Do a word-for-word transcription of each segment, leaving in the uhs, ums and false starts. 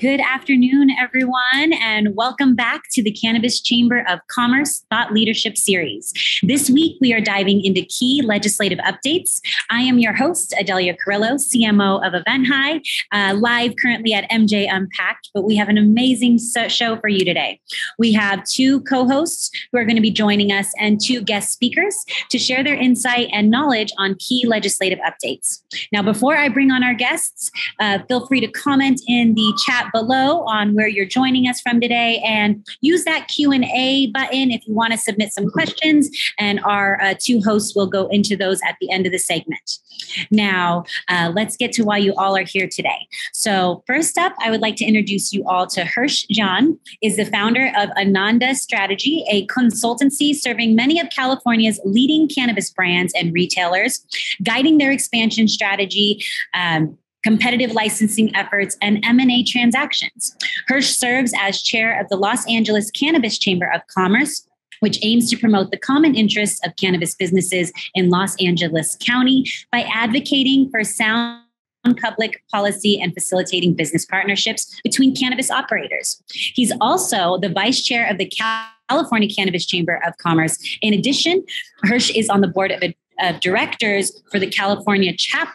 Good afternoon, everyone, and welcome back to the Cannabis Chamber of Commerce Thought Leadership Series. This week, we are diving into key legislative updates. I am your host, Adelia Carrillo, C M O of Event High, uh, live currently at M J Unpacked, but we have an amazing show for you today. We have two co-hosts who are going to be joining us and two guest speakers to share their insight and knowledge on key legislative updates. Now, before I bring on our guests, uh, feel free to comment in the chat below on where you're joining us from today, and use that Q and A button if you want to submit some questions, and our uh, two hosts will go into those at the end of the segment. Now, uh, let's get to why you all are here today. So first up, I would like to introduce you all to Hirsh Jain, is the founder of Ananda Strategy, a consultancy serving many of California's leading cannabis brands and retailers, guiding their expansion strategy, um, competitive licensing efforts, and M and A transactions. Hirsh serves as chair of the Los Angeles Cannabis Chamber of Commerce, which aims to promote the common interests of cannabis businesses in Los Angeles County by advocating for sound public policy and facilitating business partnerships between cannabis operators. He's also the vice chair of the California Cannabis Chamber of Commerce. In addition, Hirsh is on the board of, of directors for the California chapter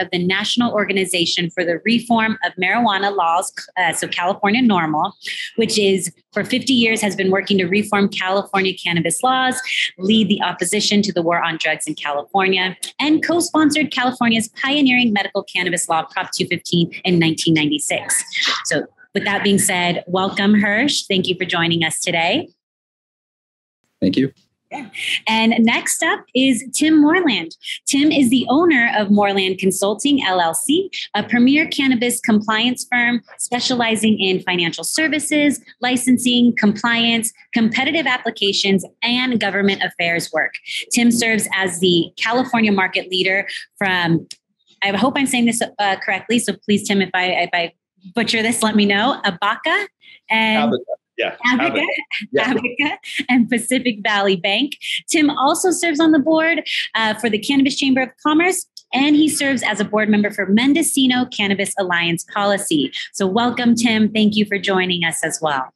of the National Organization for the Reform of Marijuana Laws, uh, so California Normal, which is for fifty years has been working to reform California cannabis laws, lead the opposition to the war on drugs in California, and co-sponsored California's pioneering medical cannabis law, Prop two fifteen, in nineteen ninety-six. So with that being said, welcome, Hirsh. Thank you for joining us today. Thank you. Yeah. And next up is Tim Moreland. Tim is the owner of Moreland Consulting L L C, a premier cannabis compliance firm specializing in financial services, licensing, compliance, competitive applications, and government affairs work. Tim serves as the California market leader from, I hope I'm saying this uh, correctly, so please, Tim, if I, if I butcher this, let me know, Abaca and... Abaca. Yeah, Abaca, yeah. Abaca and Pacific Valley Bank. Tim also serves on the board uh, for the Cannabis Chamber of Commerce, and he serves as a board member for Mendocino Cannabis Alliance Policy. So welcome, Tim. Thank you for joining us as well.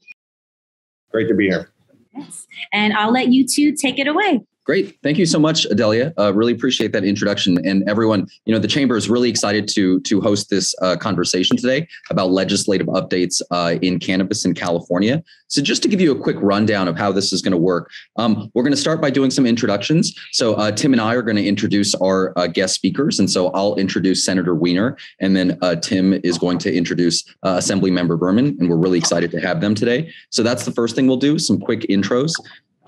Great to be here. Yes, and I'll let you two take it away. Great. Thank you so much, Adelia. Uh, really appreciate that introduction. And everyone, you know, the chamber is really excited to to host this uh, conversation today about legislative updates uh, in cannabis in California. So just to give you a quick rundown of how this is going to work, um, we're going to start by doing some introductions. So uh, Tim and I are going to introduce our uh, guest speakers. And so I'll introduce Senator Wiener, and then uh, Tim is going to introduce uh, Assembly Member Berman. And we're really excited to have them today. So that's the first thing we'll do, some quick intros.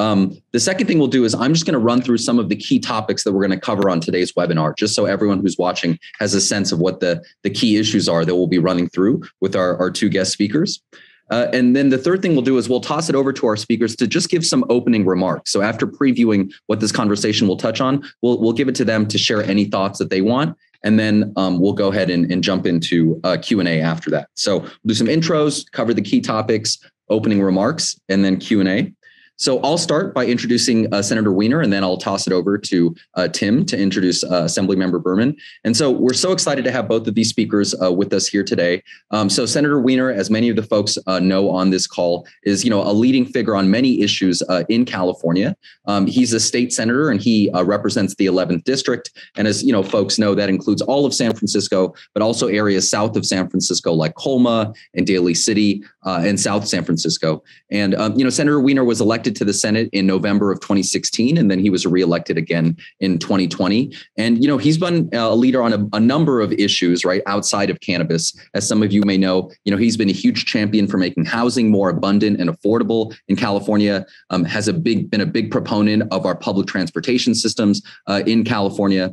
Um, the second thing we'll do is I'm just going to run through some of the key topics that we're going to cover on today's webinar, just so everyone who's watching has a sense of what the, the key issues are that we'll be running through with our, our two guest speakers. Uh, and then the third thing we'll do is we'll toss it over to our speakers to just give some opening remarks. So after previewing what this conversation will touch on, we'll, we'll give it to them to share any thoughts that they want. And then um, we'll go ahead and, and jump into uh, Q and A after that. So we'll do some intros, cover the key topics, opening remarks, and then Q and A. So I'll start by introducing uh, Senator Wiener, and then I'll toss it over to uh, Tim to introduce uh, Assemblymember Berman. And so we're so excited to have both of these speakers uh, with us here today. Um, so Senator Wiener, as many of the folks uh, know on this call, is you know a leading figure on many issues uh, in California. Um, he's a state senator, and he uh, represents the eleventh district. And as you know, folks know, that includes all of San Francisco, but also areas south of San Francisco, like Colma and Daly City, uh, and South San Francisco. And um, you know, Senator Wiener was elected to the Senate in November of twenty sixteen, and then he was reelected again in twenty twenty. And, you know, he's been a leader on a, a number of issues right outside of cannabis. As some of you may know, you know, he's been a huge champion for making housing more abundant and affordable in California, um, has a big been a big proponent of our public transportation systems uh, in California,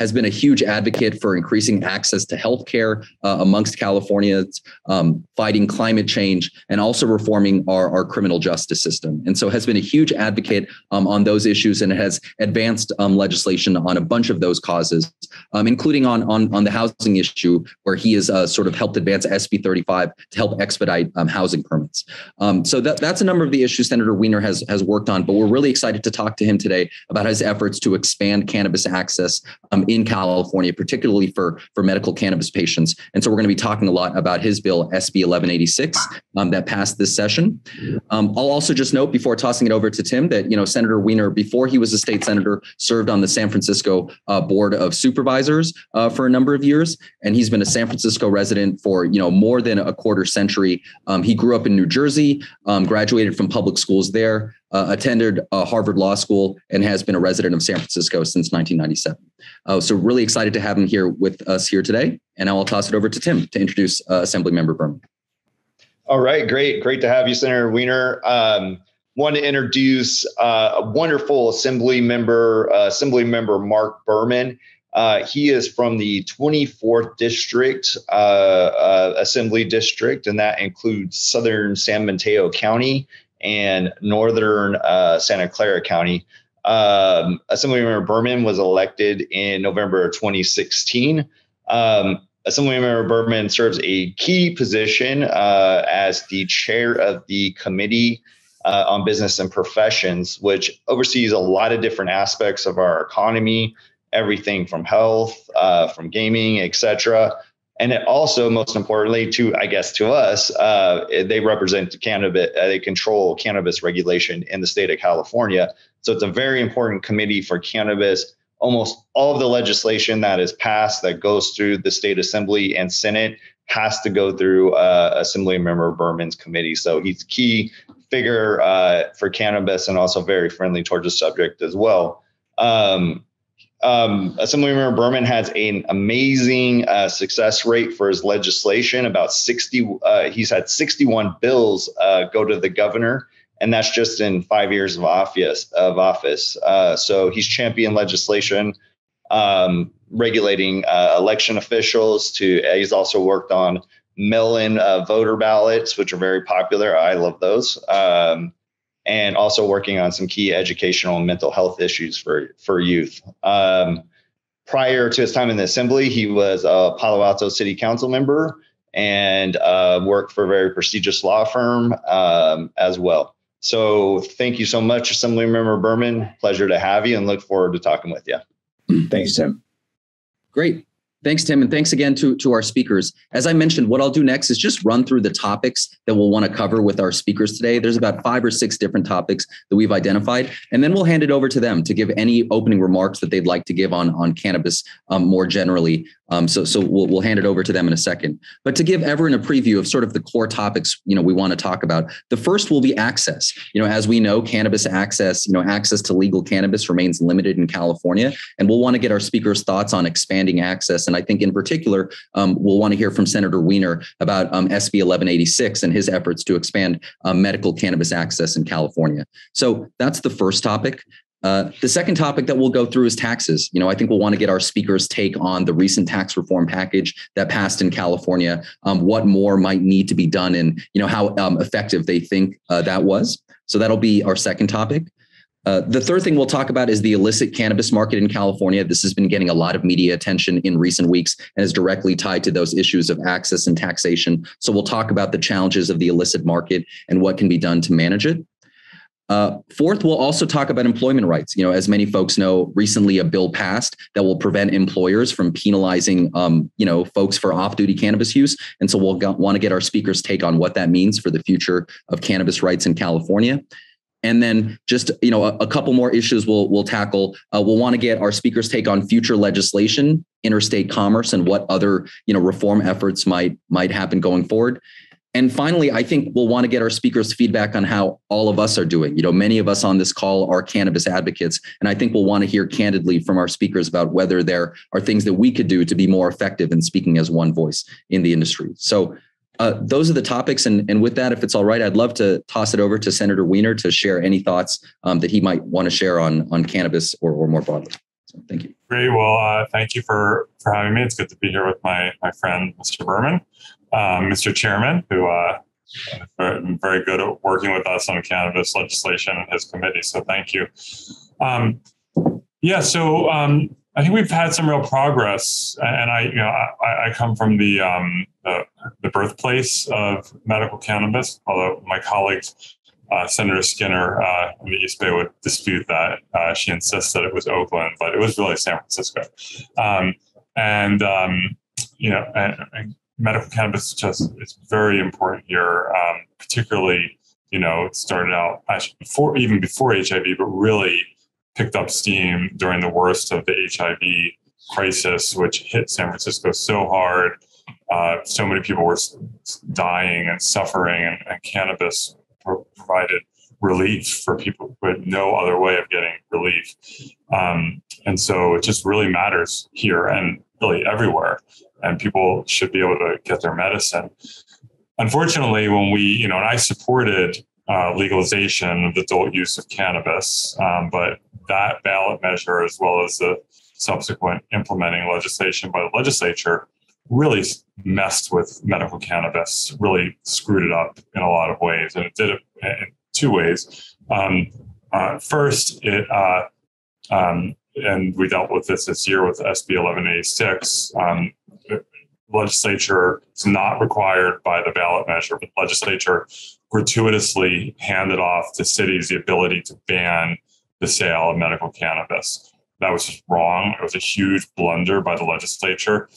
has been a huge advocate for increasing access to healthcare uh, amongst Californians, um, fighting climate change, and also reforming our, our criminal justice system. And so has been a huge advocate um, on those issues, and has advanced um, legislation on a bunch of those causes, um, including on, on, on the housing issue, where he has uh, sort of helped advance S B thirty-five to help expedite um, housing permits. Um, so that, that's a number of the issues Senator Wiener has, has worked on, but we're really excited to talk to him today about his efforts to expand cannabis access um, um, in California, particularly for, for medical cannabis patients. And so we're going to be talking a lot about his bill, S B eleven eighty-six, um, that passed this session. Um, I'll also just note before tossing it over to Tim that, you know, Senator Wiener, before he was a state senator, served on the San Francisco uh, Board of Supervisors uh, for a number of years. And he's been a San Francisco resident for, you know, more than a quarter century. Um, he grew up in New Jersey, um, graduated from public schools there, uh, attended uh, Harvard Law School, and has been a resident of San Francisco since nineteen ninety-seven. Uh, so really excited to have him here with us here today. And I'll toss it over to Tim to introduce uh, Assembly Member Berman. All right, great. Great to have you, Senator Wiener. Um, want to introduce uh, a wonderful Assembly Member, uh, Assembly Member Mark Berman. Uh, he is from the twenty-fourth District, uh, uh, Assembly District, and that includes Southern San Mateo County and Northern uh, Santa Clara County. Um, Assemblymember Berman was elected in November of twenty sixteen. Um, Assemblymember Berman serves a key position uh, as the chair of the Committee uh, on Business and Professions, which oversees a lot of different aspects of our economy, everything from health, uh, from gaming, et cetera. And it also, most importantly, to, I guess, to us, uh, they represent the cannabis, uh, they control cannabis regulation in the state of California. So it's a very important committee for cannabis. Almost all of the legislation that is passed that goes through the state assembly and Senate has to go through uh, Assembly Member Berman's committee. So he's a key figure uh, for cannabis and also very friendly towards the subject as well. Um, Um, Assemblymember Berman has an amazing uh, success rate for his legislation. About sixty, uh, he's had sixty-one bills uh, go to the governor, and that's just in five years of office. Of office, uh, so he's championed legislation um, regulating uh, election officials. To uh, he's also worked on mail-in uh, voter ballots, which are very popular. I love those. Um, and also working on some key educational and mental health issues for, for youth. Um, prior to his time in the assembly, he was a Palo Alto City Council member and uh, worked for a very prestigious law firm um, as well. So thank you so much, Assemblymember Berman. Pleasure to have you and look forward to talking with you. Thanks, Tim. Great. Thanks, Tim. And thanks again to, to our speakers. As I mentioned, what I'll do next is just run through the topics that we'll want to cover with our speakers today. There's about five or six different topics that we've identified, and then we'll hand it over to them to give any opening remarks that they'd like to give on, on cannabis um, more generally. Um, so so we'll, we'll hand it over to them in a second. But to give everyone a preview of sort of the core topics, you know, we want to talk about, the first will be access. You know, as we know, cannabis access, you know, access to legal cannabis remains limited in California. And we'll want to get our speakers' thoughts on expanding access. And I think in particular, um, we'll want to hear from Senator Wiener about um, S B eleven eighty-six and his efforts to expand um, medical cannabis access in California. So that's the first topic. Uh, the second topic that we'll go through is taxes. You know, I think we'll want to get our speakers' take on the recent tax reform package that passed in California, um, what more might need to be done and, you know, how um, effective they think uh, that was. So that'll be our second topic. Uh, the third thing we'll talk about is the illicit cannabis market in California. This has been getting a lot of media attention in recent weeks and is directly tied to those issues of access and taxation. So we'll talk about the challenges of the illicit market and what can be done to manage it. Uh, fourth, we'll also talk about employment rights. You know, as many folks know, recently a bill passed that will prevent employers from penalizing, um, you know, folks for off-duty cannabis use. And so we'll want to get our speakers' take on what that means for the future of cannabis rights in California. And then just, you know, a, a couple more issues we'll we'll tackle. Uh, we'll want to get our speakers' take on future legislation, interstate commerce, and what other, you know, reform efforts might might happen going forward. And finally, I think we'll want to get our speakers' feedback on how all of us are doing. You know, many of us on this call are cannabis advocates, and I think we'll want to hear candidly from our speakers about whether there are things that we could do to be more effective in speaking as one voice in the industry. So uh, those are the topics. And, and with that, if it's all right, I'd love to toss it over to Senator Wiener to share any thoughts um, that he might want to share on, on cannabis or, or more broadly. So thank you. Great. Well, uh, thank you for, for having me. It's good to be here with my, my friend, Mister Berman. Um, Mister Chairman, who uh, is very good at working with us on cannabis legislation and his committee, so thank you. Um, yeah, so um, I think we've had some real progress, and I, you know, I, I come from the, um, the the birthplace of medical cannabis, although my colleagues Uh, Senator Skinner uh, in the East Bay would dispute that. Uh, she insists that it was Oakland, but it was really San Francisco. Um, and, um, you know, and, and medical cannabis is just it's very important here, um, particularly, you know, it started out actually before, even before H I V, but really picked up steam during the worst of the H I V crisis, which hit San Francisco so hard. Uh, so many people were dying and suffering, and, and cannabis provided relief for people with no other way of getting relief. Um, and so it just really matters here and really everywhere. And people should be able to get their medicine. Unfortunately, when we, you know, and I supported uh, legalization of the adult use of cannabis, um, but that ballot measure, as well as the subsequent implementing legislation by the legislature, really messed with medical cannabis, really screwed it up in a lot of ways. And it did it in two ways. Um, uh, first, it, uh, um, and we dealt with this this year with S B eleven eighty-six, um, legislature is not required by the ballot measure, but legislature gratuitously handed off to cities the ability to ban the sale of medical cannabis. That was just wrong. It was a huge blunder by the legislature.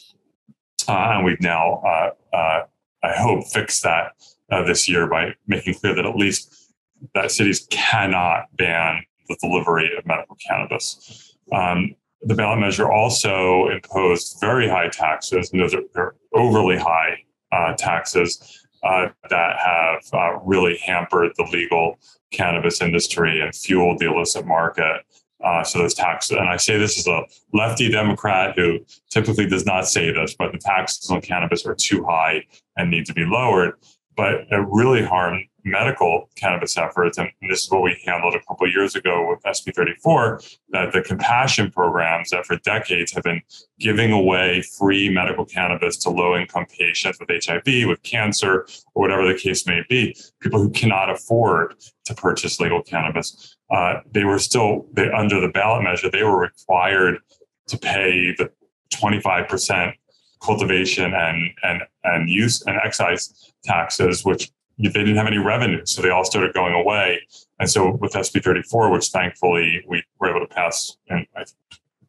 Uh, and we've now, uh, uh, I hope, fixed that uh, this year by making clear that at least that cities cannot ban the delivery of medical cannabis. Um, the ballot measure also imposed very high taxes, and those are they're overly high uh, taxes uh, that have uh, really hampered the legal cannabis industry and fueled the illicit market. Uh, so those taxes, and I say this as a lefty Democrat who typically does not say this, but the taxes on cannabis are too high and need to be lowered. But it really harmed medical cannabis efforts, and this is what we handled a couple of years ago with S B thirty-four, that the compassion programs that for decades have been giving away free medical cannabis to low-income patients with H I V, with cancer, or whatever the case may be, people who cannot afford to purchase legal cannabis. Uh, they were still, they, under the ballot measure, they were required to pay the twenty-five percent cultivation and and and use and excise taxes, which they didn't have any revenue, so they all started going away. And so with S B thirty-four, which thankfully we were able to pass in I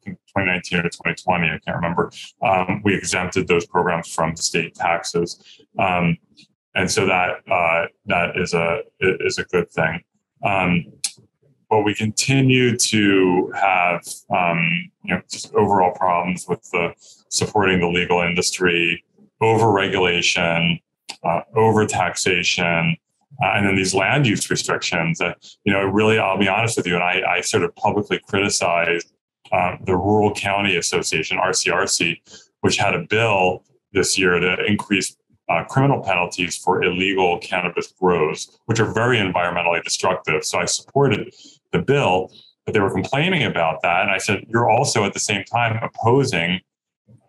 think twenty nineteen or twenty twenty, I can't remember, um, we exempted those programs from state taxes, um, and so that uh, that is a is a good thing. Um, but we continue to have um, you know just overall problems with the supporting the legal industry, over-regulation, uh, over-taxation, uh, and then these land use restrictions. That, you know, really, I'll be honest with you, and I, I sort of publicly criticized um, the Rural County Association, R C R C, which had a bill this year to increase uh, criminal penalties for illegal cannabis grows, which are very environmentally destructive. So I supported the bill, but they were complaining about that. And I said, you're also at the same time opposing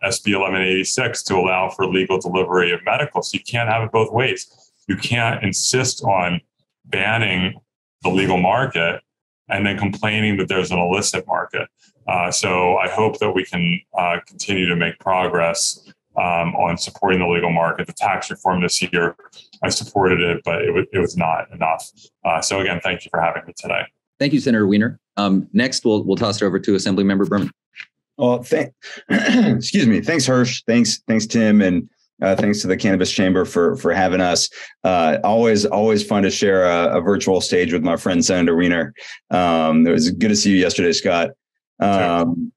S B eleven eighty-six to allow for legal delivery of medical. So you can't have it both ways. You can't insist on banning the legal market and then complaining that there's an illicit market. Uh, so I hope that we can uh, continue to make progress um, on supporting the legal market. The tax reform this year, I supported it, but it, it was not enough. Uh, so again, thank you for having me today. Thank you, Senator Wiener. Um, next, we'll, we'll toss it over to Assembly Member Berman. Well, thank, excuse me. Thanks, Hirsh. Thanks, thanks, Tim, and uh, thanks to the Cannabis Chamber for for having us. Uh, always, always fun to share a, a virtual stage with my friend Senator Wiener. Um, it was good to see you yesterday, Scott. Um,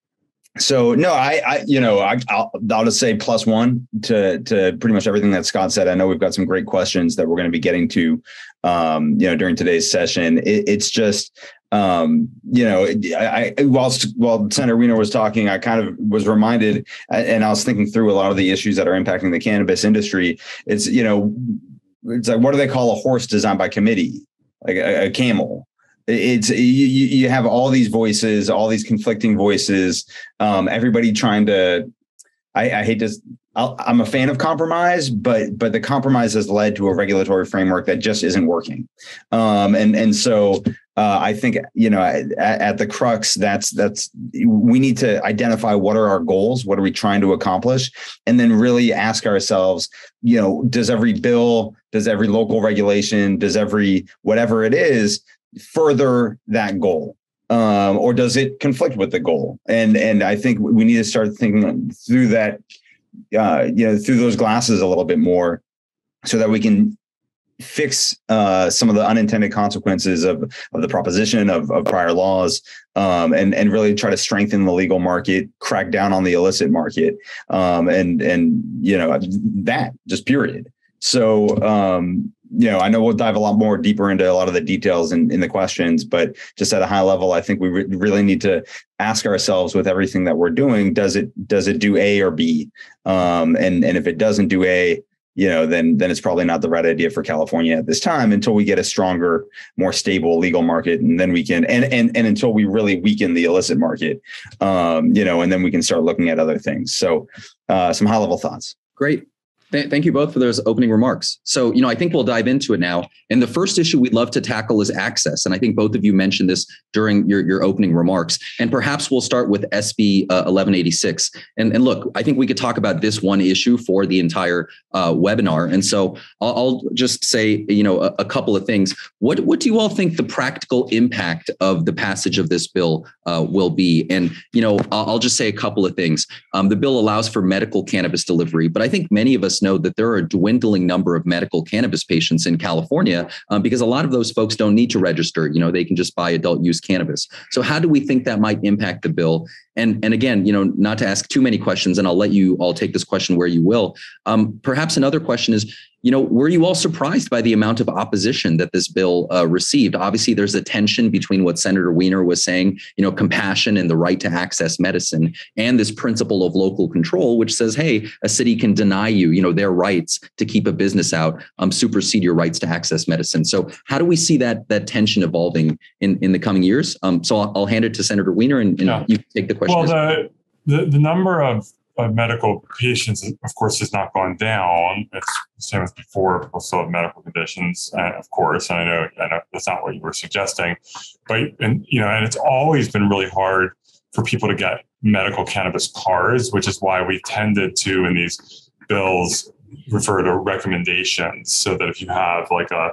so no, I, I, you know, I, I'll, I'll just say plus one to to pretty much everything that Scott said. I know we've got some great questions that we're going to be getting to, um, you know, during today's session. It, it's just. Um, you know, I, I, whilst while Senator Wiener was talking, I kind of was reminded, and I was thinking through a lot of the issues that are impacting the cannabis industry. It's, you know, it's like, what do they call a horse designed by committee? Like a, a camel. It's you, you have all these voices, all these conflicting voices, um, everybody trying to, I, I hate to, I'll, I'm a fan of compromise, but but the compromise has led to a regulatory framework that just isn't working. Um, and and so Uh, I think, you know, at, at the crux, that's that's we need to identify what are our goals, what are we trying to accomplish, and then really ask ourselves, you know, does every bill, does every local regulation, does every whatever it is further that goal, um, or does it conflict with the goal? And and I think we need to start thinking through that, uh, you know, through those glasses a little bit more, so that we can fix uh, some of the unintended consequences of, of the proposition of, of prior laws, um, and, and really try to strengthen the legal market, crack down on the illicit market, um, and, and, you know, that just period. So, um, you know, I know we'll dive a lot more deeper into a lot of the details in, in the questions, but just at a high level, I think we re- really need to ask ourselves with everything that we're doing, does it, does it do A or B? Um, and, and if it doesn't do A, you know, then then it's probably not the right idea for California at this time until we get a stronger, more stable legal market. And then we can and and, and until we really weaken the illicit market, um, you know, and then we can start looking at other things. So uh, some high level thoughts. Great. Th- thank you both for those opening remarks. So, you know, I think we'll dive into it now. And the first issue we'd love to tackle is access. And I think both of you mentioned this during your, your opening remarks. And perhaps we'll start with S B uh, eleven eighty-six. And, and look, I think we could talk about this one issue for the entire uh, webinar. And so I'll, I'll just say, you know, a, a couple of things. What, what do you all think the practical impact of the passage of this bill uh, will be? And, you know, I'll, I'll just say a couple of things. Um, the bill allows for medical cannabis delivery, but I think many of us know that there are a dwindling number of medical cannabis patients in California um, because a lot of those folks don't need to register. You know, they can just buy adult use cannabis. So how do we think that might impact the bill? And, and again, you know, not to ask too many questions, and I'll let you all take this question where you will. Um, perhaps another question is, you know, were you all surprised by the amount of opposition that this bill uh, received? Obviously, there's a tension between what Senator Wiener was saying, you know, compassion and the right to access medicine, and this principle of local control, which says, hey, a city can deny you, you know, their rights to keep a business out, um, supersede your rights to access medicine. So how do we see that that tension evolving in, in the coming years? Um, so I'll, I'll hand it to Senator Wiener, and, and yeah. you can take the question. Well, the, the, the number of of medical patients, of course, has not gone down. It's the same as before. People still have medical conditions, uh, of course. And I know, I know that's not what you were suggesting, but and you know, and it's always been really hard for people to get medical cannabis cards, which is why we tended to, in these bills, refer to recommendations, so that if you have like a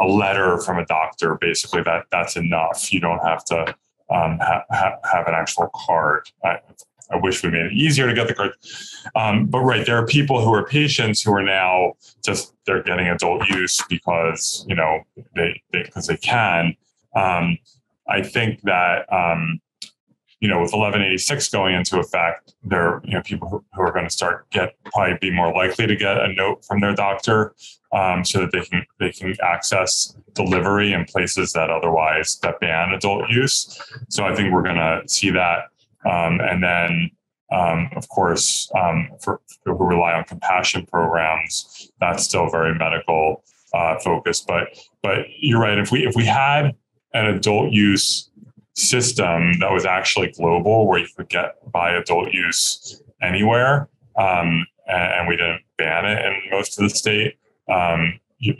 a letter from a doctor, basically that that's enough. You don't have to um, ha- ha- have an actual card. I, I wish we made it easier to get the card. Um, but right, there are people who are patients who are now just, they're getting adult use because, you know, they, they, because they can. Um, I think that, um, you know, with eleven eighty-six going into effect, there, you know, people who, who are going to start get probably be more likely to get a note from their doctor, um, so that they can, they can access delivery in places that otherwise that ban adult use. So I think we're going to see that. Um, and then, um, of course, um, for people who rely on compassion programs, that's still very medical uh, focused. But but you're right. If we if we had an adult use system that was actually global, where you could get buy adult use anywhere, um, and, and we didn't ban it in most of the state, um, you,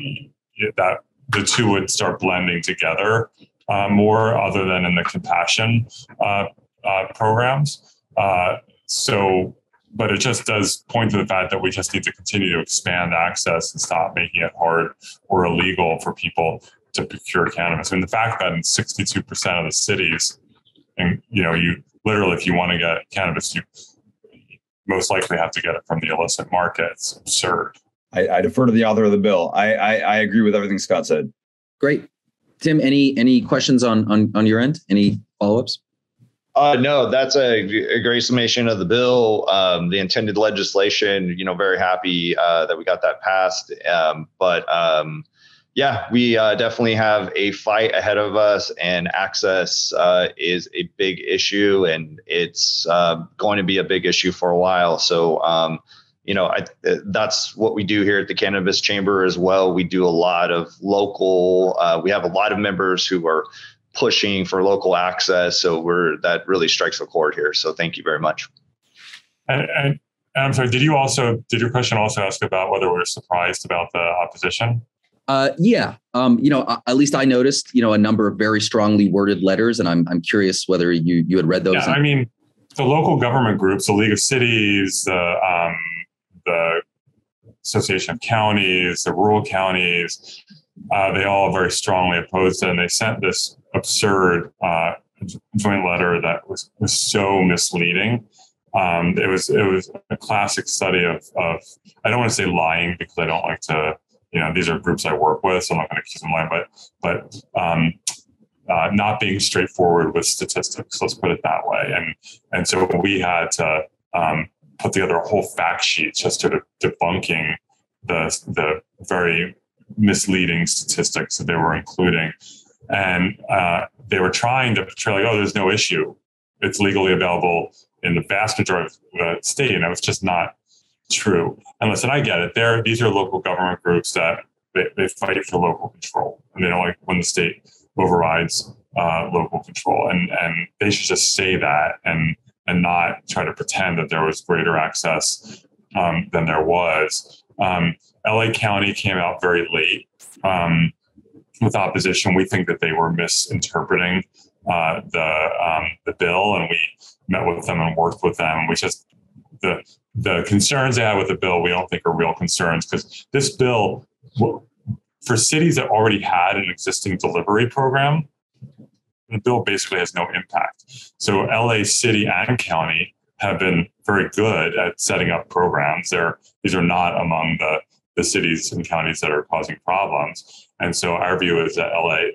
you, that the two would start blending together uh, more, other than in the compassion Uh, Uh, programs. Uh, so, but it just does point to the fact that we just need to continue to expand access and stop making it hard or illegal for people to procure cannabis. I mean, the fact that in sixty-two percent of the cities, and you know, you literally, if you want to get cannabis, you most likely have to get it from the illicit market. It's absurd. I, I defer to the author of the bill. I, I, I agree with everything Scott said. Great. Tim, any any questions on on, on your end? Any follow-ups? Uh, no, that's a, a great summation of the bill, um, the intended legislation. You know, very happy uh, that we got that passed. Um, but um, yeah, we uh, definitely have a fight ahead of us, and access uh, is a big issue, and it's uh, going to be a big issue for a while. So, um, you know, I, that's what we do here at the Cannabis Chamber as well. We do a lot of local. Uh, we have a lot of members who are pushing for local access, so we're that really strikes a chord here. So thank you very much. And, and, and I'm sorry, did you also did your question also ask about whether we're surprised about the opposition? Uh, yeah. Um, you know, at least I noticed, you know, a number of very strongly worded letters, and I'm I'm curious whether you you had read those. Yeah, and- I mean, the local government groups, the League of Cities, the uh, um, the Association of Counties, the rural counties, uh, they all very strongly opposed it, and they sent this absurd uh, joint letter that was, was so misleading. Um, it was it was a classic study of of I don't want to say lying, because I don't like to. You know, these are groups I work with, so I'm not going to accuse them lying, but but um, uh, not being straightforward with statistics, let's put it that way. And and so we had to um, put together a whole fact sheet just sort of debunking the the very misleading statistics that they were including. And uh, they were trying to portray like, oh, there's no issue. It's legally available in the vast majority of the state, and it was just not true. And listen, I get it. There, these are local government groups that they, they fight for local control, and they don't like when the state overrides uh, local control. And and they should just say that, and and not try to pretend that there was greater access um, than there was. Um, L A County came out very late um, with opposition. We think that they were misinterpreting uh, the um, the bill, and we met with them and worked with them. We just the The concerns they have with the bill, we don't think are real concerns, because this bill, for cities that already had an existing delivery program, the bill basically has no impact. So L A City and County have been very good at setting up programs. They're, these are not among the, the cities and counties that are causing problems. And so our view is that L A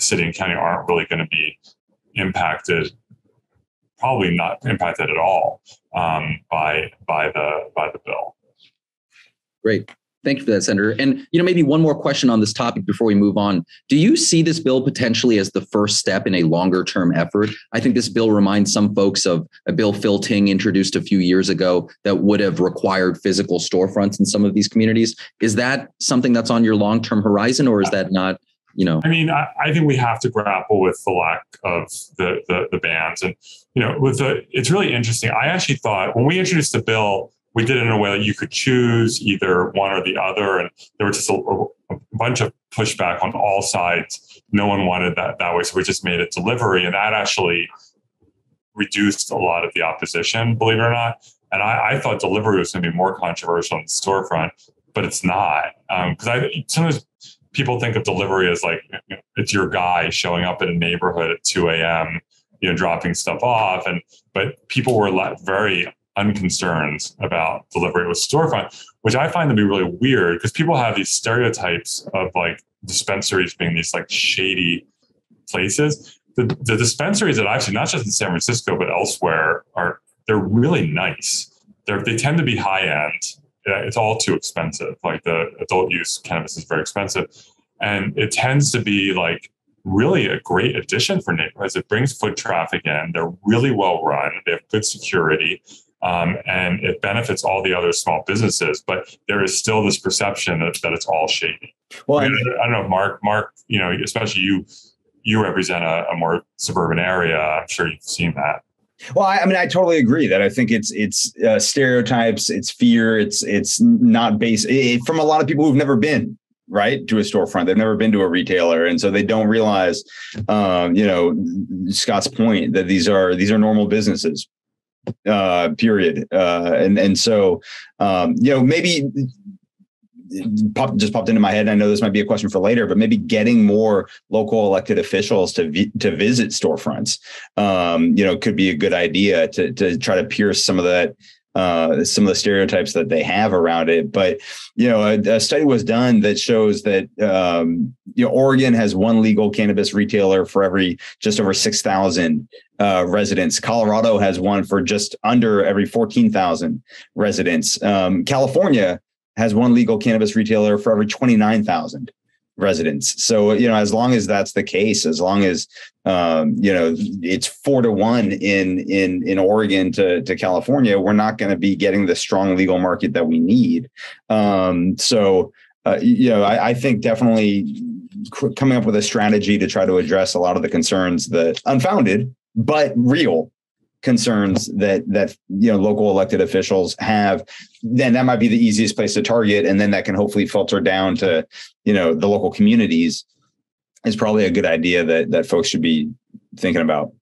City and County aren't really going to be impacted, probably not impacted at all um, by by the by the bill. Great. Thank you for that, Senator. And, you know, maybe one more question on this topic before we move on. Do you see this bill potentially as the first step in a longer term effort? I think this bill reminds some folks of a bill Phil Ting introduced a few years ago that would have required physical storefronts in some of these communities. Is that something that's on your long term horizon, or is that not? You know, I mean, I, I think we have to grapple with the lack of the, the the bans, and you know, with the it's really interesting. I actually thought when we introduced the bill, we did it in a way that you could choose either one or the other, and there was just a, a bunch of pushback on all sides. No one wanted that that way, so we just made it delivery, and that actually reduced a lot of the opposition, believe it or not. And I, I thought delivery was going to be more controversial in the storefront, but it's not, because um, I sometimes. People think of delivery as like, you know, it's your guy showing up in a neighborhood at two a.m., you know, dropping stuff off. And but people were very unconcerned about delivery with storefront, which I find to be really weird, because people have these stereotypes of like dispensaries being these like shady places. The, the dispensaries that I've seen, not just in San Francisco, but elsewhere, are they're really nice. They're, they tend to be high end. It's all too expensive. Like the adult use cannabis is very expensive, and it tends to be like really a great addition for neighborhoods. It brings foot traffic in. They're really well run. They have good security, um, and it benefits all the other small businesses. But there is still this perception that, that it's all shady. Well, I, mean, I don't know, Mark. Mark, you know, especially you, you represent a, a more suburban area. I'm sure you've seen that. Well, I, I mean, I totally agree that I think it's it's uh, stereotypes, it's fear, it's it's not based it, from a lot of people who've never been right to a storefront. They've never been to a retailer. And so they don't realize, um, you know, Scott's point that these are these are normal businesses, uh, period. Uh, and, and so, um, you know, maybe. Popped, just popped into my head. And I know this might be a question for later, but maybe getting more local elected officials to vi- to visit storefronts, um, you know, could be a good idea to to try to pierce some of that, uh, some of the stereotypes that they have around it. But you know, a, a study was done that shows that um, you know, Oregon has one legal cannabis retailer for every just over six thousand. Uh, residents. Colorado has one for just under every fourteen thousand residents. Um, California has one legal cannabis retailer for every twenty-nine thousand residents. So, you know, as long as that's the case, as long as, um, you know, it's four to one in in in Oregon to, to California, we're not going to be getting the strong legal market that we need. Um, so, uh, you know, I, I think definitely coming up with a strategy to try to address a lot of the concerns that unfounded, but real concerns that that you know local elected officials have, then that might be the easiest place to target, and then that can hopefully filter down to you know the local communities. Is probably a good idea that that folks should be thinking about.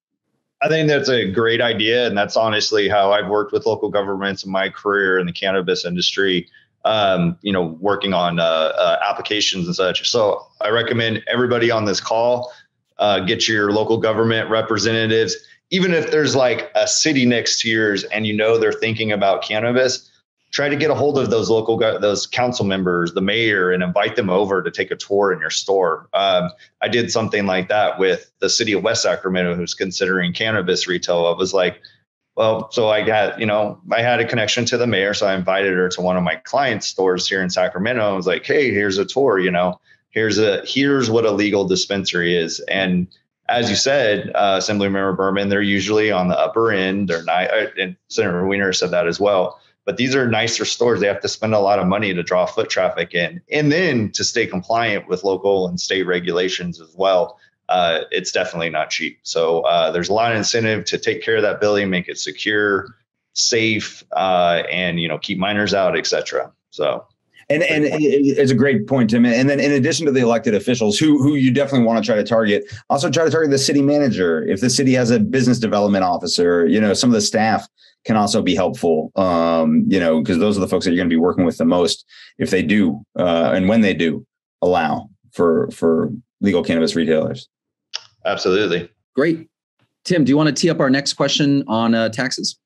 I think that's a great idea, and that's honestly how I've worked with local governments in my career in the cannabis industry. Um, you know, working on uh, uh, applications and such. So I recommend everybody on this call uh, get your local government representatives. Even if there's like a city next to yours and you know they're thinking about cannabis, try to get a hold of those local, those council members, the mayor, and invite them over to take a tour in your store. Um, I did something like that with the city of West Sacramento, who's considering cannabis retail. I was like, well, so I got, you know, I had a connection to the mayor, so I invited her to one of my clients' stores here in Sacramento. I was like, hey, here's a tour, you know, here's a, here's what a legal dispensary is. And as you said, uh, Assembly Member Berman, they're usually on the upper end. They're not, and Senator Wiener said that as well. But these are nicer stores. They have to spend a lot of money to draw foot traffic in, and then to stay compliant with local and state regulations as well. Uh, it's definitely not cheap. So uh, there's a lot of incentive to take care of that building, make it secure, safe, uh, and you know keep minors out, et cetera. So. And and it's a great point, Tim. And then in addition to the elected officials, who who you definitely want to try to target, also try to target the city manager. If the city has a business development officer, you know, some of the staff can also be helpful, um, you know, because those are the folks that you're going to be working with the most if they do uh, and when they do allow for for legal cannabis retailers. Absolutely. Great. Tim, do you want to tee up our next question on uh, taxes?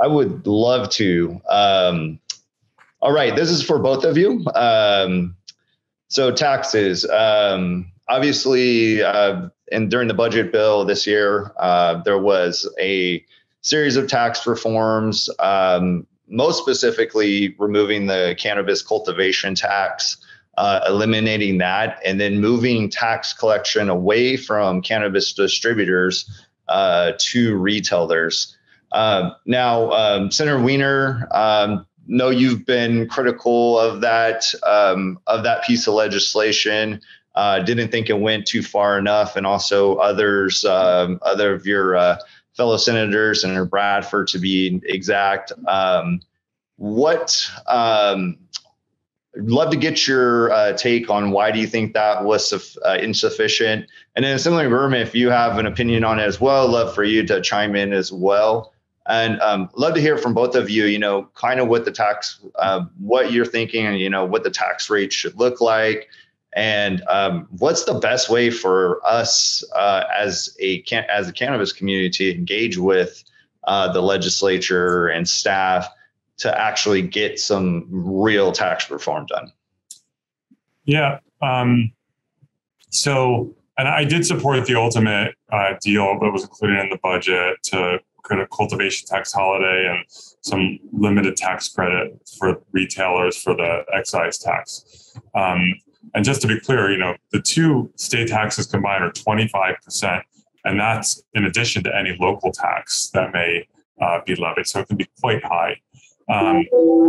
I would love to. Um All right, this is for both of you. Um, so taxes, um, obviously, uh, and during the budget bill this year, uh, there was a series of tax reforms, um, most specifically removing the cannabis cultivation tax, uh, eliminating that, and then moving tax collection away from cannabis distributors uh, to retailers. Uh, now, um, Senator Wiener, um, No, you've been critical of that um, of that piece of legislation. Uh, didn't think it went too far enough, and also others, um, other of your uh, fellow senators, Senator Bradford, to be exact. Um, what? Um, love to get your uh, take on why do you think that was uh, insufficient? And then, similarly, Berman, if you have an opinion on it as well, love for you to chime in as well. And um, love to hear from both of you, you know, kind of what the tax, uh, what you're thinking, and you know, what the tax rate should look like, and um, what's the best way for us uh, as a can as a cannabis community to engage with uh, the legislature and staff to actually get some real tax reform done. Yeah. Um, so, and I did support the ultimate uh, deal that was included in the budget to create a cultivation tax holiday and some limited tax credit for retailers for the excise tax. Um, and just to be clear, you know, the two state taxes combined are twenty-five percent, and that's in addition to any local tax that may uh, be levied. So it can be quite high. Um,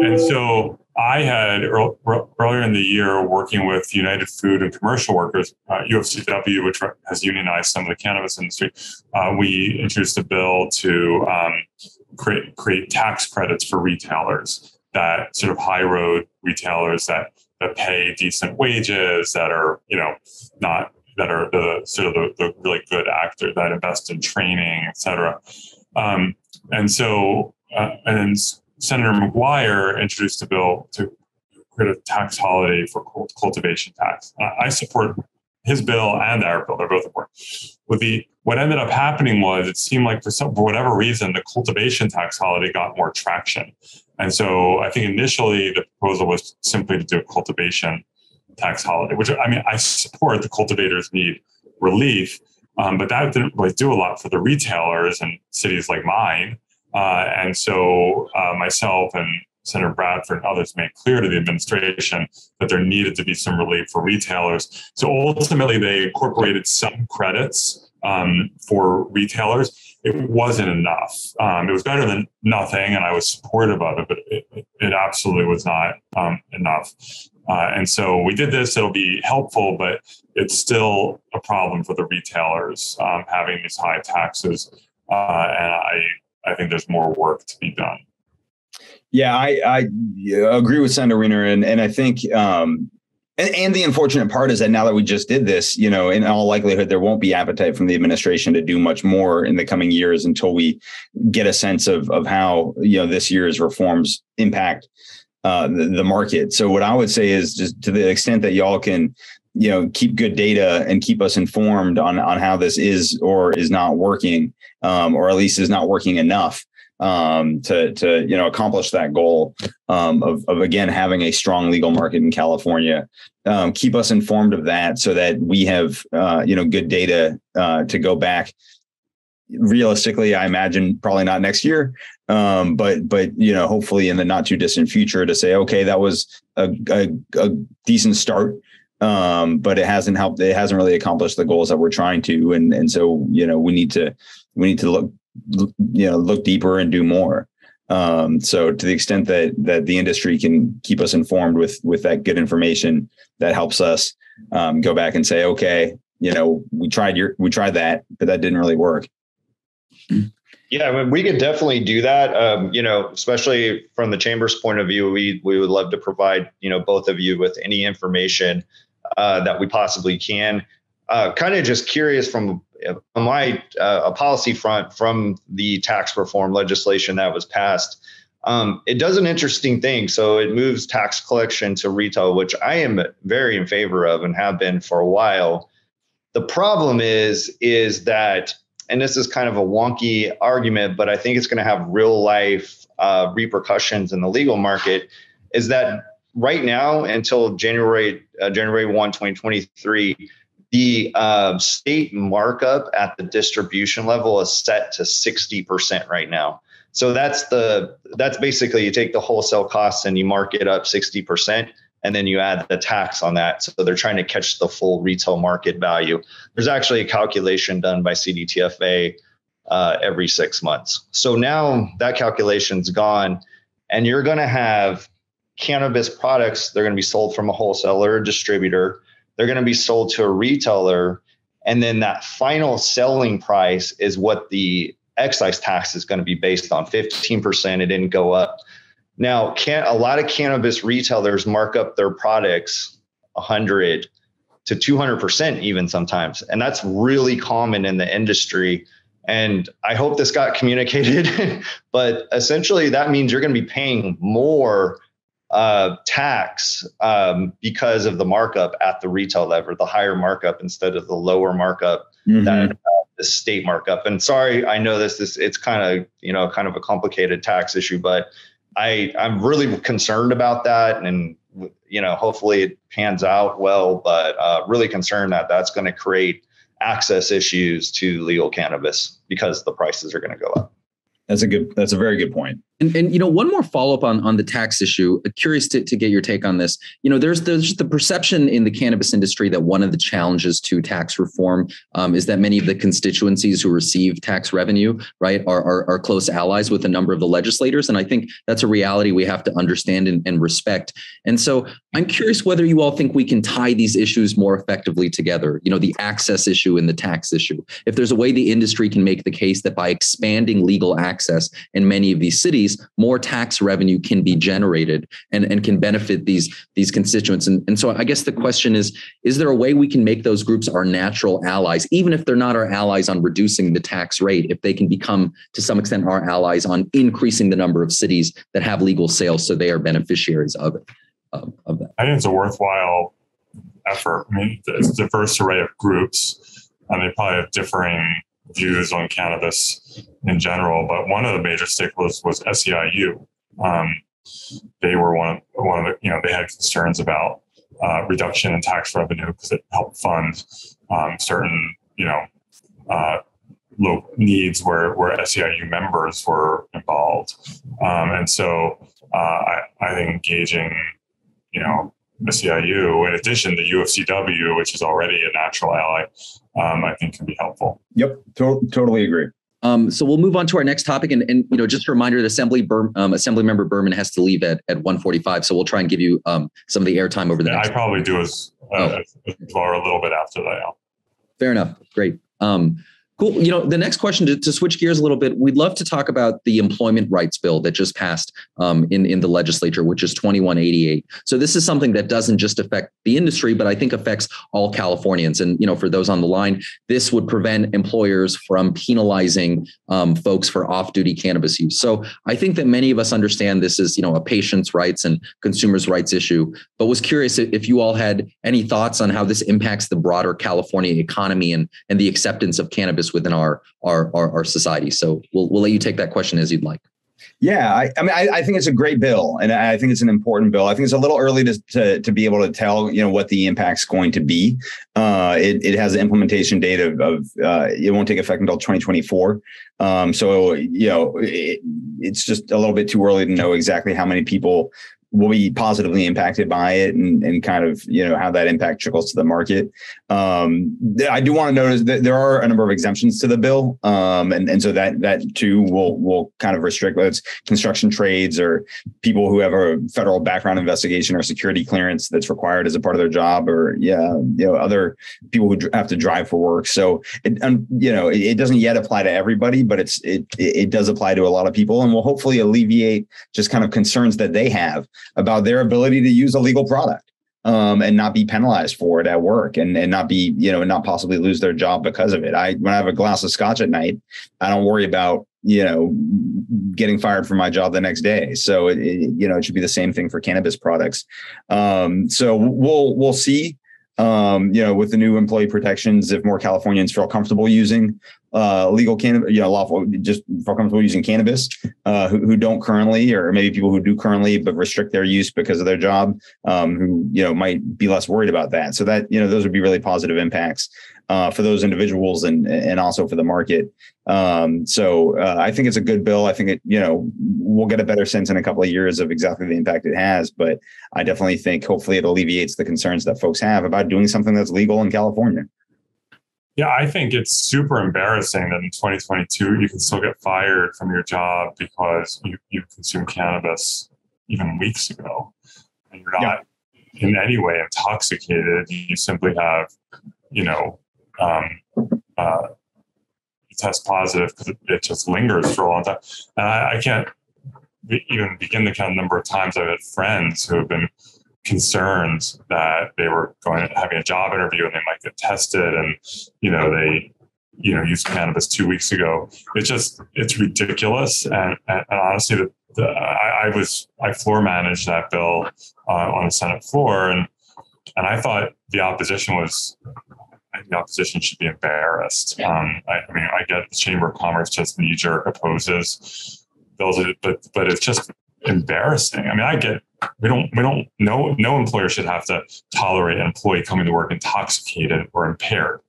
and so I had earl earlier in the year working with United Food and Commercial Workers, uh, U F C W, which has unionized some of the cannabis industry. Uh, we introduced a bill to um, create, create tax credits for retailers, that sort of high road retailers that, that pay decent wages, that are, you know, not, that are the sort of the, the really good actor that invest in training, et cetera. Um, and so, uh, and then Senator McGuire introduced a bill to create a tax holiday for cultivation tax. I support his bill and our bill; they're both important. With the what ended up happening was it seemed like for some for whatever reason the cultivation tax holiday got more traction, and so I think initially the proposal was simply to do a cultivation tax holiday, which I mean I support. The cultivators need relief, um, but that didn't really do a lot for the retailers and cities like mine. Uh, and so uh, myself and Senator Bradford and others made clear to the administration that there needed to be some relief for retailers. So ultimately, they incorporated some credits um, for retailers. It wasn't enough. Um, it was better than nothing, and I was supportive of it, but it, it absolutely was not um, enough. Uh, and so we did this. It'll be helpful, but it's still a problem for the retailers um, having these high taxes. Uh, and I, I think there's more work to be done. Yeah, I, I agree with Senator Wiener. And, and I think um, and, and the unfortunate part is that now that we just did this, you know, in all likelihood, there won't be appetite from the administration to do much more in the coming years until we get a sense of, of how, you know, this year's reforms impact uh, the, the market. So what I would say is, just to the extent that y'all can, you know, keep good data and keep us informed on, on how this is or is not working, um, or at least is not working enough um, to, to, you know, accomplish that goal um, of, of, again, having a strong legal market in California. Um, keep us informed of that so that we have, uh, you know, good data uh, to go back. Realistically, I imagine probably not next year, um, but but you know, hopefully in the not too distant future to say, okay, that was a, a, a decent start, um, but it hasn't helped. It hasn't really accomplished the goals that we're trying to, and and so you know, we need to we need to look you know look deeper and do more. Um, so to the extent that that the industry can keep us informed with with that good information, that helps us um, go back and say, okay, you know, we tried your we tried that, but that didn't really work. Yeah, I mean, we could definitely do that. Um, you know, especially from the chamber's point of view, we we would love to provide you know both of you with any information uh, that we possibly can. Uh, kind of just curious from on my uh, a policy front from the tax reform legislation that was passed. Um, it does an interesting thing. So it moves tax collection to retail, which I am very in favor of and have been for a while. The problem is is that. And this is kind of a wonky argument, but I think it's going to have real life uh, repercussions in the legal market, is that right now until January, uh, January first, twenty twenty-three, the uh, state markup at the distribution level is set to sixty percent right now. So that's the that's basically you take the wholesale costs and you mark it up sixty percent. And then you add the tax on that. So they're trying to catch the full retail market value. There's actually a calculation done by C D T F A uh, every six months. So now that calculation's gone and you're going to have cannabis products. They're going to be sold from a wholesaler or distributor. They're going to be sold to a retailer. And then that final selling price is what the excise tax is going to be based on. fifteen percent. It didn't go up. Now, can, a lot of cannabis retailers mark up their products one hundred to two hundred percent even sometimes. And that's really common in the industry. And I hope this got communicated, but essentially that means you're going to be paying more uh, tax um, because of the markup at the retail level, the higher markup instead of the lower markup mm-hmm. that uh, the state markup. And sorry, I know this, this it's kind of, you know, kind of a complicated tax issue, but I, I'm really concerned about that. And, you know, hopefully it pans out well, but uh, really concerned that that's going to create access issues to legal cannabis because the prices are going to go up. That's a good that's a very good point. And, and you know, one more follow up on, on the tax issue. I'm curious to, to get your take on this. You know, there's, there's the perception in the cannabis industry that one of the challenges to tax reform um, is that many of the constituencies who receive tax revenue, right, are, are, are close allies with a number of the legislators. And I think that's a reality we have to understand and, and respect. And so I'm curious whether you all think we can tie these issues more effectively together, you know, the access issue and the tax issue. If there's a way the industry can make the case that by expanding legal access, access in many of these cities, more tax revenue can be generated and, and can benefit these, these constituents. And, and so I guess the question is, is there a way we can make those groups our natural allies, even if they're not our allies on reducing the tax rate, if they can become to some extent our allies on increasing the number of cities that have legal sales so they are beneficiaries of it? Of, of that. I think it's a worthwhile effort. I mean, it's a diverse array of groups, and they probably have differing views on cannabis in general, but one of the major stakeholders was S E I U. Um, they were one of one of the, you know, they had concerns about uh, reduction in tax revenue because it helped fund um, certain, you know, uh, local needs where, where S E I U members were involved. Um, and so uh, I, I think engaging, you know, S E I U, in addition to U F C W, which is already a natural ally, um, I think can be helpful. Yep, to- totally agree. Um, so we'll move on to our next topic. And, and you know, just a reminder that Assembly Ber- um, Assembly Member Berman has to leave at, at one forty-five. So we'll try and give you um, some of the airtime over the yeah, next I probably time. do as, uh, oh. as, as far a little bit after that. Fair enough. Great. Um, Cool. You know, the next question, to, to switch gears a little bit, we'd love to talk about the employment rights bill that just passed um, in, in the legislature, which is twenty-one eighty-eight. So this is something that doesn't just affect the industry, but I think affects all Californians. And, you know, for those on the line, this would prevent employers from penalizing um, folks for off-duty cannabis use. So I think that many of us understand this is, you know, a patient's rights and consumers' rights issue, but was curious if you all had any thoughts on how this impacts the broader California economy and, and the acceptance of cannabis within our, our our our society. So we'll we'll let you take that question as you'd like. Yeah, I, I mean, I, I think it's a great bill, and I think it's an important bill. I think it's a little early to to, to be able to tell, you know, what the impact's going to be. Uh, it it has an implementation date of, of uh, it won't take effect until twenty twenty-four. Um, so you know, it, it's just a little bit too early to know exactly how many people will be positively impacted by it and, and kind of, you know, how that impact trickles to the market. Um, th- I do want to notice that there are a number of exemptions to the bill. Um, and, and so that, that too will, will kind of restrict, whether it's construction trades or people who have a federal background investigation or security clearance that's required as a part of their job, or, yeah, you know, other people who have to drive for work. So, it, um, you know, it, it doesn't yet apply to everybody, but it's, it, it does apply to a lot of people and will hopefully alleviate just kind of concerns that they have about their ability to use a legal product um, and not be penalized for it at work and, and not be, you know, not possibly lose their job because of it. I, when I have a glass of scotch at night, I don't worry about, you know, getting fired from my job the next day. So, it, it, you know, it should be the same thing for cannabis products. Um, so we'll, we'll see, um, you know, with the new employee protections, if more Californians feel comfortable using Uh, legal cannabis, you know, lawful, just feel comfortable using cannabis, uh, who, who don't currently, or maybe people who do currently, but restrict their use because of their job, um, who, you know, might be less worried about that. So that, you know, those would be really positive impacts uh, for those individuals and, and also for the market. Um, so uh, I think it's a good bill. I think it, you know, we'll get a better sense in a couple of years of exactly the impact it has, but I definitely think hopefully it alleviates the concerns that folks have about doing something that's legal in California. Yeah, I think it's super embarrassing that in twenty twenty-two, you can still get fired from your job because you, you consumed cannabis even weeks ago. And you're not yeah. in any way intoxicated. You simply have, you know, um, uh, you test positive because it, it just lingers for a long time. And I, I can't even begin to count the number of times I've had friends who have been concerned that they were going to having a job interview and they might get tested, and you know they, you know, used cannabis two weeks ago. It's just it's ridiculous, and, and, and honestly, the, the, I, I was I floor managed that bill uh, on the Senate floor, and and I thought the opposition was the opposition should be embarrassed. Um, I, I mean, I get the Chamber of Commerce just knee jerk opposes bills, but but it's just embarrassing. I mean, I get. We don't, we don't, no, no employer should have to tolerate an employee coming to work intoxicated or impaired.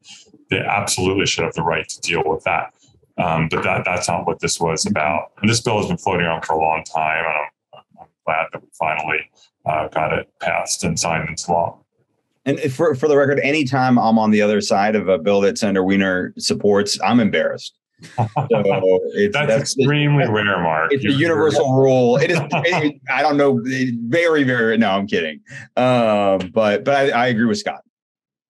They absolutely should have the right to deal with that. Um, but that, that's not what this was about. And this bill has been floating around for a long time. And I'm, I'm glad that we finally uh, got it passed and signed into law. And for, for the record, anytime I'm on the other side of a bill that Senator Wiener supports, I'm embarrassed. So it's, that's, that's extremely that's, rare, Mark. It's You're a universal rare. rule. It is. It, I don't know. Very, very. No, I'm kidding. Uh, but but I, I agree with Scott.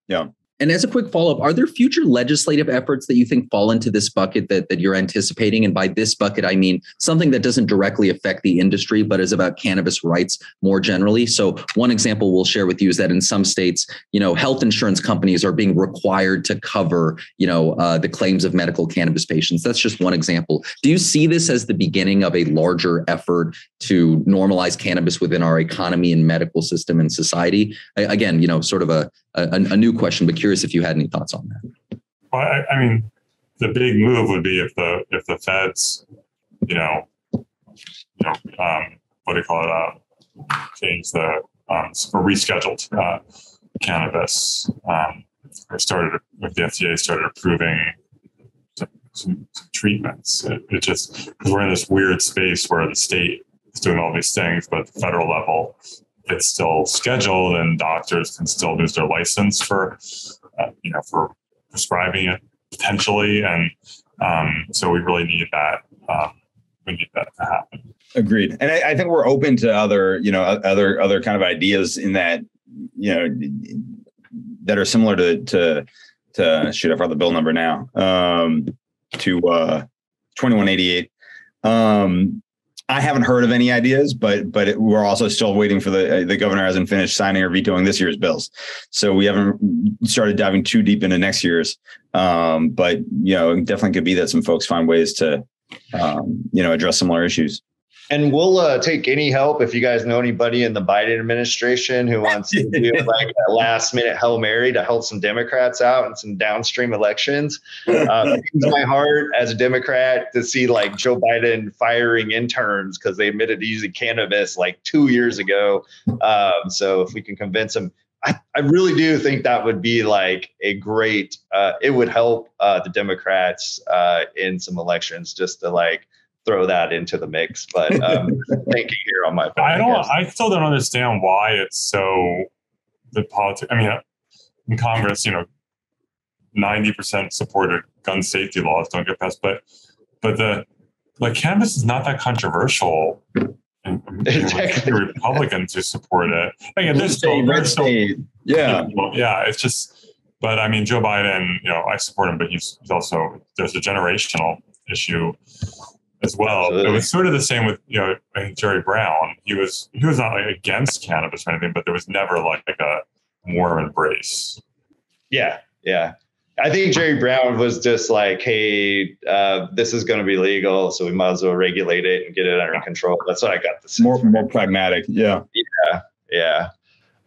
Yeah. And as a quick follow-up, are there future legislative efforts that you think fall into this bucket that, that you're anticipating? And by this bucket, I mean something that doesn't directly affect the industry, but is about cannabis rights more generally. So one example we'll share with you is that in some states, you know, health insurance companies are being required to cover, you know, uh, the claims of medical cannabis patients. That's just one example. Do you see this as the beginning of a larger effort to normalize cannabis within our economy and medical system and society? I, again, you know, sort of a A, a new question, but curious if you had any thoughts on that. Well, I, I mean, the big move would be if the if the feds, you know, you know, um, what do you call it, uh, change the um, or rescheduled uh, cannabis. Um, or started if the F D A started approving some, some treatments. It, it just we're in this weird space where the state is doing all these things, but at the federal level, it's still scheduled, and doctors can still lose their license for, uh, you know, for prescribing it potentially. And um, so we really need that. Uh, we need that to happen. Agreed. And I, I think we're open to other, you know, other other kind of ideas in that, you know, that are similar to to. to shoot, I forgot the bill number now, um, to uh, twenty-one eighty-eight. Um, I haven't heard of any ideas, but but it, we're also still waiting for the uh, the governor hasn't finished signing or vetoing this year's bills, so we haven't started diving too deep into next year's. Um, but you know, it definitely could be that some folks find ways to um, you know address similar issues. And we'll uh, take any help if you guys know anybody in the Biden administration who wants to do like a last minute Hail Mary to help some Democrats out in some downstream elections. Uh, it's my heart as a Democrat to see like Joe Biden firing interns because they admitted to using cannabis like two years ago. Um, so if we can convince them, I, I really do think that would be like a great, uh, it would help uh, the Democrats uh, in some elections just to like, throw that into the mix, but um, thank you here on my part. I don't. I, I still don't understand why it's so the politics. I mean, in Congress, you know, ninety percent supported gun safety laws don't get passed, but but the like cannabis is not that controversial. And, exactly. Like, Republicans who support it. Again, there's still, there's still, yeah, yeah. It's just, but I mean, Joe Biden. You know, I support him, but he's, he's also there's a generational issue as well. Absolutely. It was sort of the same with, you know, I think Jerry Brown. He was he was not like against cannabis or anything, but there was never like a warm embrace. Yeah, yeah. I think Jerry Brown was just like, hey, uh, this is going to be legal, so we might as well regulate it and get it under control. That's what I got. This more more pragmatic. Yeah, yeah, yeah.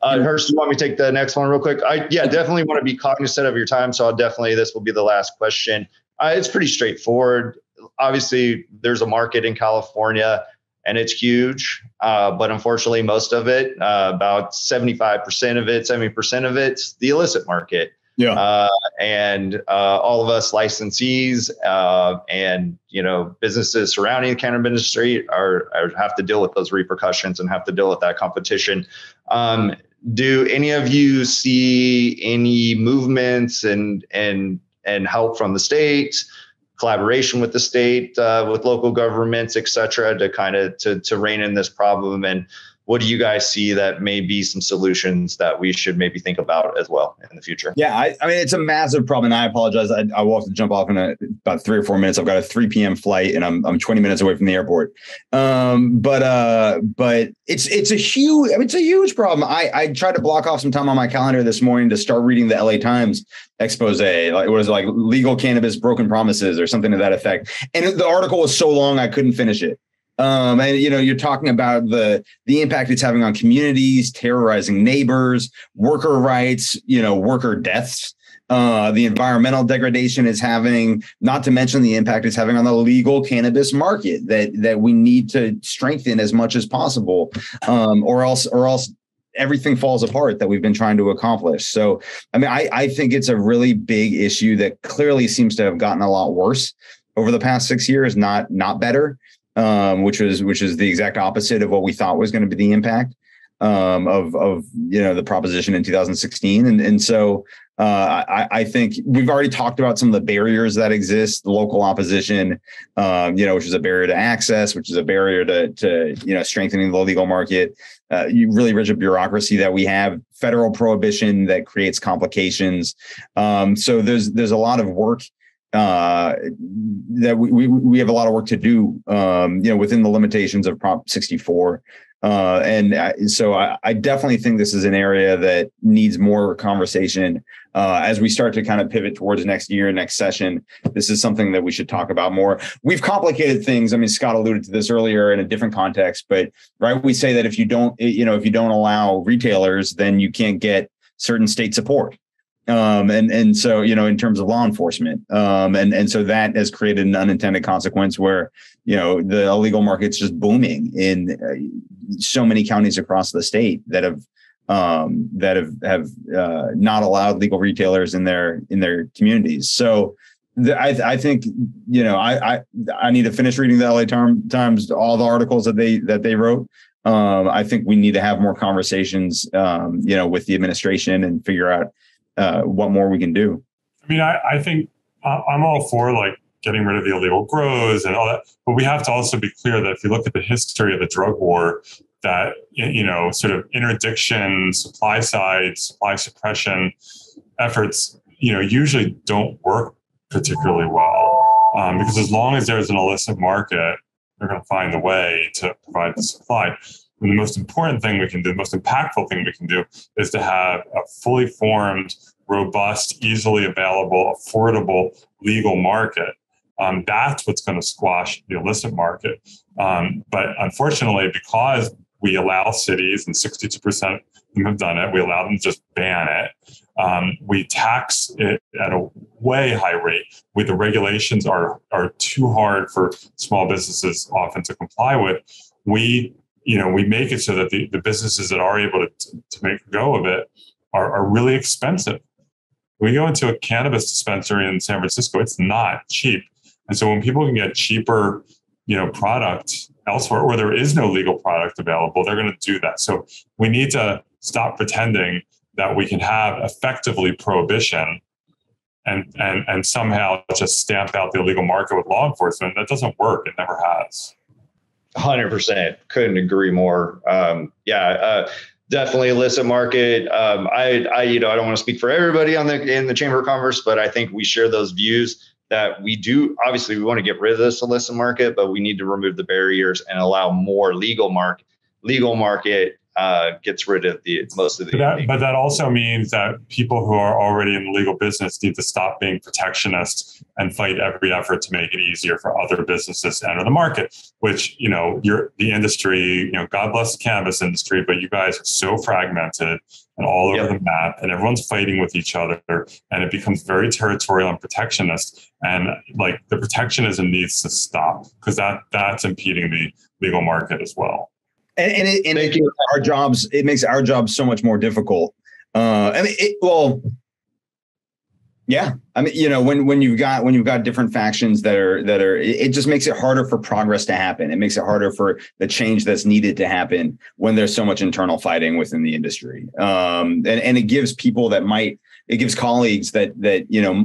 Uh, Hirsh, you want me to take the next one real quick? I yeah, definitely want to be cognizant of your time, so I'll definitely this will be the last question. Uh, it's pretty straightforward. Obviously, there's a market in California and it's huge, uh, but unfortunately, most of it, uh, about seventy-five percent of it, seventy percent of it's the illicit market. Yeah. Uh, and uh, all of us licensees uh, and, you know, businesses surrounding the cannabis industry are, are have to deal with those repercussions and have to deal with that competition. Um, do any of you see any movements and and and help from the state? Collaboration with the state, uh, with local governments, et cetera, to kind of to, to rein in this problem? And what do you guys see that may be some solutions that we should maybe think about as well in the future? Yeah, I, I mean, it's a massive problem. And I apologize. I, I will have to jump off in a, about three or four minutes. I've got a three p.m. flight and I'm I'm twenty minutes away from the airport. Um, but uh, but it's it's a huge I mean, it's a huge problem. I, I tried to block off some time on my calendar this morning to start reading the L A Times expose, like it was like legal cannabis, broken promises or something to that effect. And the article was so long, I couldn't finish it. Um, and, you know, you're talking about the the impact it's having on communities, terrorizing neighbors, worker rights, you know, worker deaths, uh, the environmental degradation it's having, not to mention the impact it's having on the legal cannabis market that that we need to strengthen as much as possible, um, or else or else everything falls apart that we've been trying to accomplish. So, I mean, I, I think it's a really big issue that clearly seems to have gotten a lot worse over the past six years, not not better. Um, which was which is the exact opposite of what we thought was going to be the impact um, of, of, you know, the proposition in two thousand sixteen. And, and so uh, I, I think we've already talked about some of the barriers that exist, the local opposition, um, you know, which is a barrier to access, which is a barrier to, to you know, strengthening the legal market, uh, you really rigid bureaucracy that we have, federal prohibition that creates complications. Um, so there's there's a lot of work. Uh, that we, we we have a lot of work to do, um, you know, within the limitations of Prop sixty-four. Uh, and I, so I, I definitely think this is an area that needs more conversation uh, as we start to kind of pivot towards next year, next session. This is something that we should talk about more. We've complicated things. I mean, Scott alluded to this earlier in a different context, but right, we say that if you don't, you know, if you don't allow retailers, then you can't get certain state support. Um, and, and so, you know, in terms of law enforcement, um, and, and so that has created an unintended consequence where, you know, the illegal market's just booming in uh, so many counties across the state that have, um, that have, have, uh, not allowed legal retailers in their, in their communities. So the, I, I think, you know, I, I, I need to finish reading the L A Times, all the articles that they, that they wrote. Um, I think we need to have more conversations, um, you know, with the administration and figure out Uh, what more we can do. I mean, I, I think I'm all for like getting rid of the illegal grows and all that, but we have to also be clear that if you look at the history of the drug war, that, you know, sort of interdiction, supply side, supply suppression efforts you know, usually don't work particularly well, um, because as long as there's an illicit market, they're going to find a way to provide the supply. And the most important thing we can do, the most impactful thing we can do, is to have a fully formed, robust, easily available, affordable, legal market. Um, that's what's going to squash the illicit market. Um, but unfortunately, because we allow cities, and sixty-two percent of them have done it, we allow them to just ban it. Um, we tax it at a way high rate. We, the regulations are are too hard for small businesses often to comply with. We, you know, we make it so that the, the businesses that are able to, to make a go of it are, are really expensive. When we go into a cannabis dispensary in San Francisco, it's not cheap. And so when people can get cheaper, you know, product elsewhere, or there is no legal product available, they're going to do that. So we need to stop pretending that we can have effectively prohibition and and and somehow just stamp out the illegal market with law enforcement. That doesn't work. It never has. one hundred percent. Couldn't agree more. Um, yeah, uh, definitely illicit market. Um, I, I, you know, I don't want to speak for everybody on the in the Chamber of Commerce, but I think we share those views. That we do, obviously we want to get rid of this illicit market, but we need to remove the barriers and allow more legal market. Legal market uh, gets rid of the most of the- but that, but that also means that people who are already in the legal business need to stop being protectionists and fight every effort to make it easier for other businesses to enter the market, which, you know, you're, the industry, you know, God bless the cannabis industry, but you guys are so fragmented and all over yep. the map, and everyone's fighting with each other, and it becomes very territorial and protectionist. And like the protectionism needs to stop, because that that's impeding the legal market as well. And, and it, and it makes our jobs, it makes our jobs so much more difficult. Uh, I mean, it, well, yeah, I mean, you know, when when you've got when you've got different factions that are that are, it just makes it harder for progress to happen. It makes it harder for the change that's needed to happen when there's so much internal fighting within the industry. Um, and and it gives people that might, it gives colleagues that that you know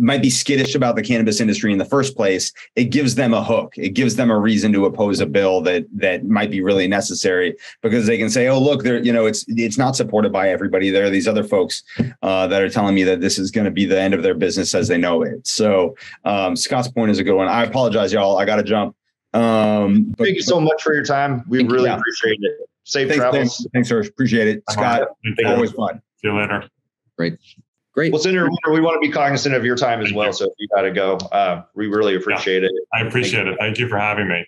might be skittish about the cannabis industry in the first place. It gives them a hook. It gives them a reason to oppose a bill that that might be really necessary, because they can say, "Oh, look, there, you know, it's it's not supported by everybody. There are these other folks uh, that are telling me that this is going to be the end of their business as they know it." So um, Scott's point is a good one. I apologize, y'all. I got to jump. Um, but, thank you so much for your time. We really you, yeah. appreciate it. Safe thanks, travels. Thanks, thanks, sir. Appreciate it, Scott. Thank always you. Fun. See you later. Great. Great. Well, Senator Wiener, we want to be cognizant of your time as well. So if you got to go, uh, we really appreciate yeah, it. I appreciate Thank it. You. Thank you for having me.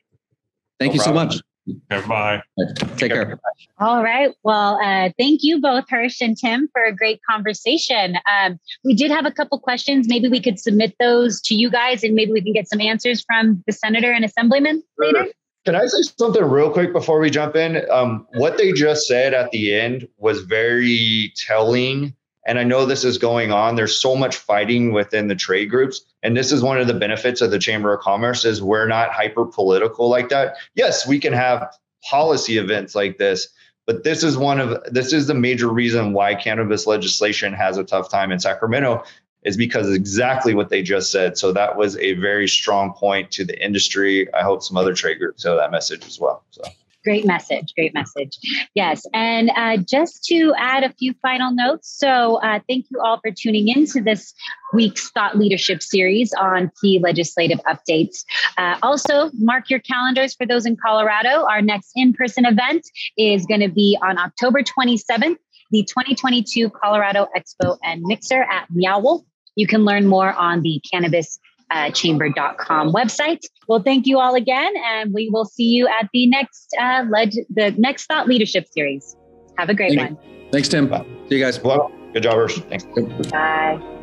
Thank no you problem. so much. Okay, bye. Take, Take care. care. All right. Well, uh, thank you both, Hirsh and Tim, for a great conversation. Um, we did have a couple questions. Maybe we could submit those to you guys, and maybe we can get some answers from the senator and assemblyman sure. later. Can I say something real quick before we jump in? Um, what they just said at the end was very telling. And I know this is going on. There's so much fighting within the trade groups. And this is one of the benefits of the Chamber of Commerce, is we're not hyper political like that. Yes, we can have policy events like this, but this is one of this is the major reason why cannabis legislation has a tough time in Sacramento, is because of exactly what they just said. So that was a very strong point to the industry. I hope some other trade groups know that message as well. So. Great message. Great message. Yes. And uh, just to add a few final notes. So uh, thank you all for tuning in to this week's Thought Leadership Series on key legislative updates. Uh, also, mark your calendars for those in Colorado. Our next in-person event is going to be on October twenty-seventh, the twenty twenty-two Colorado Expo and Mixer at Meow. You can learn more on the Cannabis Uh, chamber dot com website. Well, thank you all again, and we will see you at the next uh, leg- the next Thought Leadership Series. Have a great thank one. You. Thanks, Tim. Bye. See you guys. Well, good job, Hirsh. Thanks. Bye.